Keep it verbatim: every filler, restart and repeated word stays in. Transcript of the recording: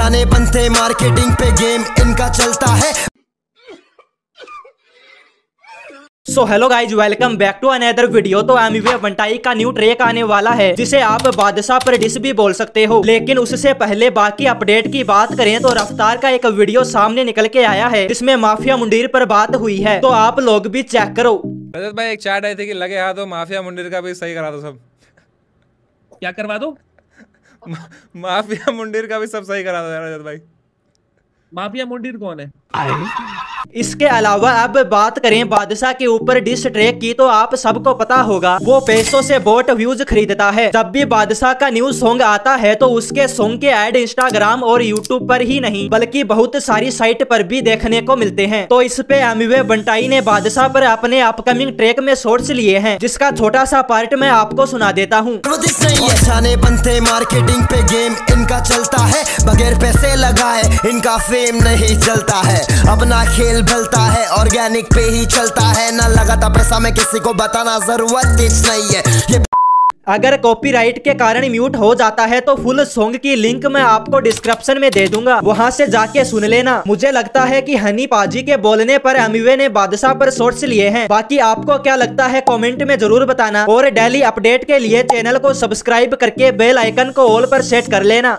निशाने बनते, मार्केटिंग पे गेम इनका चलता है। So hello guys, welcome back to another video. तो एमवी बंटाई का न्यू ट्रैक आने वाला है, जिसे आप बादशाह पर डिस भी बोल सकते हो। लेकिन उससे पहले बाकी अपडेट की बात करें तो रफ्तार का एक वीडियो सामने निकल के आया है, जिसमें माफिया मुंडीर पर बात हुई है। तो आप लोग भी चेक करो। रजत भाई एक चार्ट आई थी कि लगे हाथ तो माफिया मुंडीर का भी सही करा दो सब। क्या करवा दो? माफिया मुंडीर का भी सब सही करा दो रजत भाई। माफिया मुंडीर कौन है? इसके अलावा अब बात करें बादशाह के ऊपर डिस ट्रैक की, तो आप सबको पता होगा वो पैसों से बोट व्यूज खरीदता है। जब भी बादशाह का न्यू सॉन्ग आता है तो उसके सॉन्ग के ऐड इंस्टाग्राम और यूट्यूब पर ही नहीं बल्कि बहुत सारी साइट पर भी देखने को मिलते हैं। तो इस पे एमवी बंटाई ने बादशाह पर अपने अपकमिंग ट्रैक में शॉर्ट्स लिए हैं, जिसका छोटा सा पार्ट मैं आपको सुना देता हूँ। मार्केटिंग पे गेम इनका चलता है, बगैर पैसे लगाए इनका फेम नहीं चलता है। अपना खेल भलता है, ऑर्गेनिक पे ही चलता है, ना लगाता पैसा में किसी को बताना जरूरत नहीं है। ये अगर कॉपीराइट के कारण म्यूट हो जाता है तो फुल सॉन्ग की लिंक मैं आपको डिस्क्रिप्शन में दे दूंगा, वहां से जाके सुन लेना। मुझे लगता है कि हनी पाजी के बोलने पर एमवी ने बादशाह पर शॉर्ट्स लिए हैं। बाकी आपको क्या लगता है कमेंट में जरूर बताना, और डेली अपडेट के लिए चैनल को सब्सक्राइब करके बेल आइकन को ऑल पर सेट कर लेना।